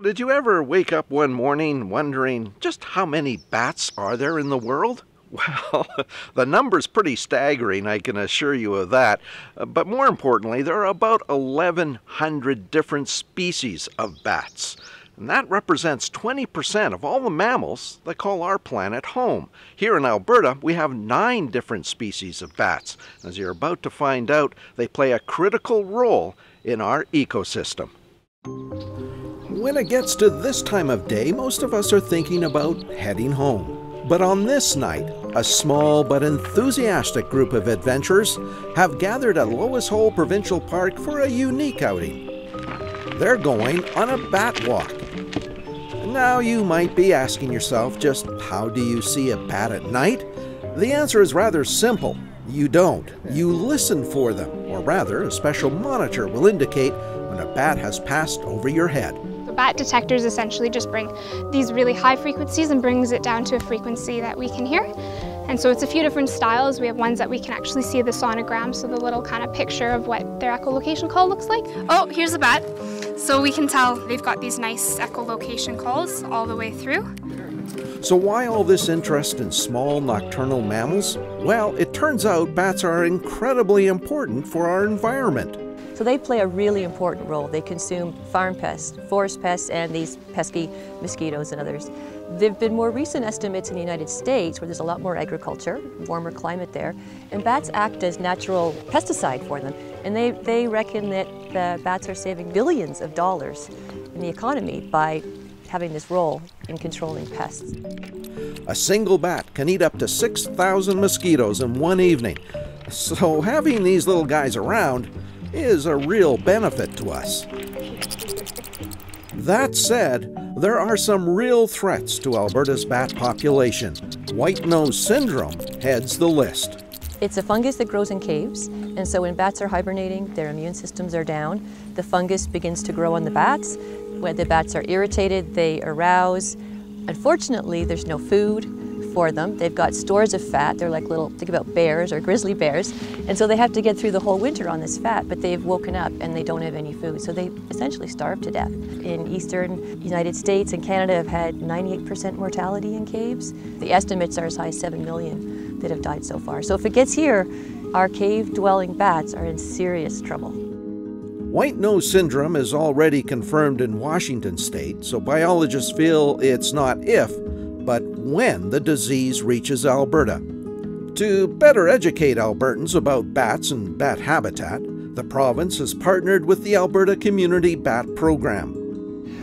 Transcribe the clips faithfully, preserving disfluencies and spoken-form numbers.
Did you ever wake up one morning wondering just how many bats are there in the world? Well, the number's pretty staggering, I can assure you of that. But more importantly, there are about eleven hundred different species of bats. And that represents twenty percent of all the mammals that call our planet home. Here in Alberta, we have nine different species of bats. As you're about to find out, they play a critical role in our ecosystem. When it gets to this time of day, most of us are thinking about heading home. But on this night, a small but enthusiastic group of adventurers have gathered at Lois Hole Provincial Park for a unique outing. They're going on a bat walk. Now you might be asking yourself, just how do you see a bat at night? The answer is rather simple. You don't. You listen for them, or rather, a special monitor will indicate when a bat has passed over your head. Bat detectors essentially just bring these really high frequencies and brings it down to a frequency that we can hear. And so it's a few different styles. We have ones that we can actually see the sonogram, so the little kind of picture of what their echolocation call looks like. Oh, here's a bat. So we can tell they've got these nice echolocation calls all the way through. So why all this interest in small nocturnal mammals? Well, it turns out bats are incredibly important for our environment. So they play a really important role. They consume farm pests, forest pests, and these pesky mosquitoes and others. There have been more recent estimates in the United States where there's a lot more agriculture, warmer climate there, and bats act as natural pesticide for them. And they, they reckon that the bats are saving billions of dollars in the economy by having this role in controlling pests. A single bat can eat up to six thousand mosquitoes in one evening. So having these little guys around is a real benefit to us. That said, there are some real threats to Alberta's bat population. White-nose syndrome heads the list. It's a fungus that grows in caves, and so when bats are hibernating, their immune systems are down. The fungus begins to grow on the bats. When the bats are irritated, they arouse. Unfortunately, there's no food for them. They've got stores of fat. They're like little, think about bears or grizzly bears. And so they have to get through the whole winter on this fat, but they've woken up and they don't have any food. So they essentially starve to death. In eastern United States and Canada have had ninety-eight percent mortality in caves. The estimates are as high as seven million that have died so far. So if it gets here, our cave-dwelling bats are in serious trouble. White-nose syndrome is already confirmed in Washington state, so biologists feel it's not if, but when the disease reaches Alberta. To better educate Albertans about bats and bat habitat, the province has partnered with the Alberta Community Bat Program.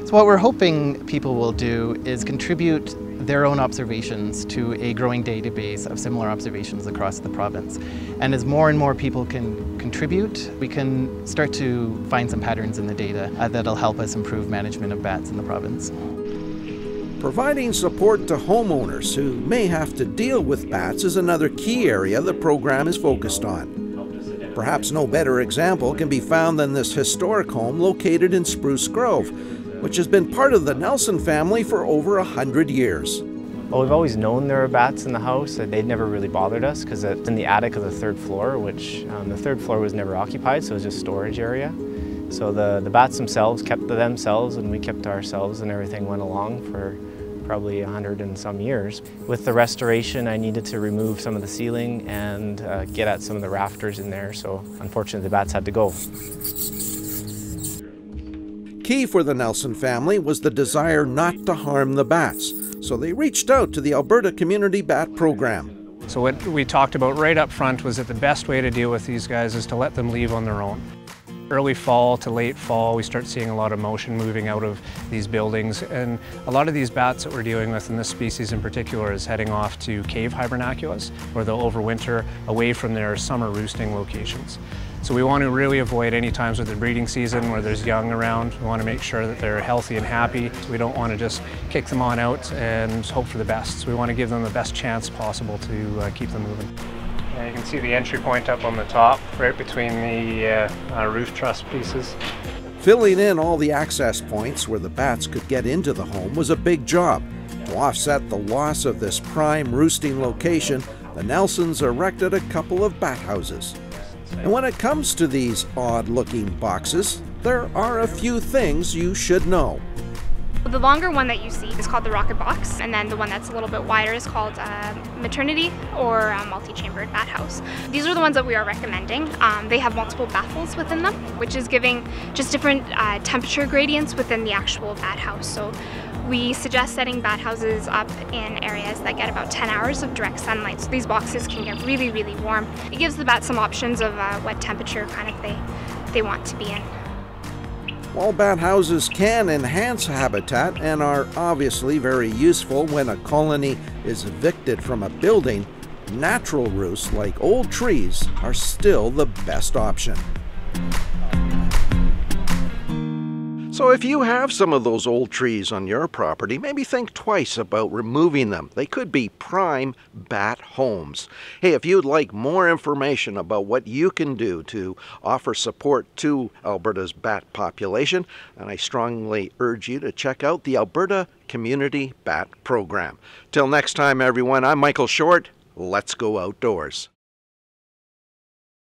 So what we're hoping people will do is contribute their own observations to a growing database of similar observations across the province. And as more and more people can contribute, we can start to find some patterns in the data uh, that'll help us improve management of bats in the province. Providing support to homeowners who may have to deal with bats is another key area the program is focused on. Perhaps no better example can be found than this historic home located in Spruce Grove, which has been part of the Nelson family for over a hundred years. Well, we've always known there were bats in the house. They'd never really bothered us because it's in the attic of the third floor, which um, the third floor was never occupied, so it was just storage area. So the, the bats themselves kept to themselves and we kept to ourselves, and everything went along for probably a hundred and some years. With the restoration, I needed to remove some of the ceiling and uh, get at some of the rafters in there, so unfortunately the bats had to go. Key for the Nelson family was the desire not to harm the bats, so they reached out to the Alberta Community Bat Program. So what we talked about right up front was that the best way to deal with these guys is to let them leave on their own. Early fall to late fall, we start seeing a lot of motion moving out of these buildings, and a lot of these bats that we're dealing with in this species in particular is heading off to cave hibernaculas, where they'll overwinter away from their summer roosting locations. So we want to really avoid any times with the breeding season where there's young around. We want to make sure that they're healthy and happy. We don't want to just kick them on out and hope for the best. So we want to give them the best chance possible to uh, keep them moving. You can see the entry point up on the top, right between the uh, uh, roof truss pieces. Filling in all the access points where the bats could get into the home was a big job. To offset the loss of this prime roosting location, the Nelsons erected a couple of bat houses. And when it comes to these odd-looking boxes, there are a few things you should know. The longer one that you see is called the rocket box, and then the one that's a little bit wider is called uh, maternity or uh, multi-chambered bat house. These are the ones that we are recommending. Um, they have multiple baffles within them, which is giving just different uh, temperature gradients within the actual bat house. So we suggest setting bat houses up in areas that get about ten hours of direct sunlight, so these boxes can get really, really warm. It gives the bats some options of uh, what temperature kind of they, they want to be in. While bat houses can enhance habitat and are obviously very useful when a colony is evicted from a building, natural roosts like old trees are still the best option. So if you have some of those old trees on your property, maybe think twice about removing them. They could be prime bat homes. Hey, if you'd like more information about what you can do to offer support to Alberta's bat population, then I strongly urge you to check out the Alberta Community Bat Program. Till next time, everyone, I'm Michael Short. Let's go outdoors.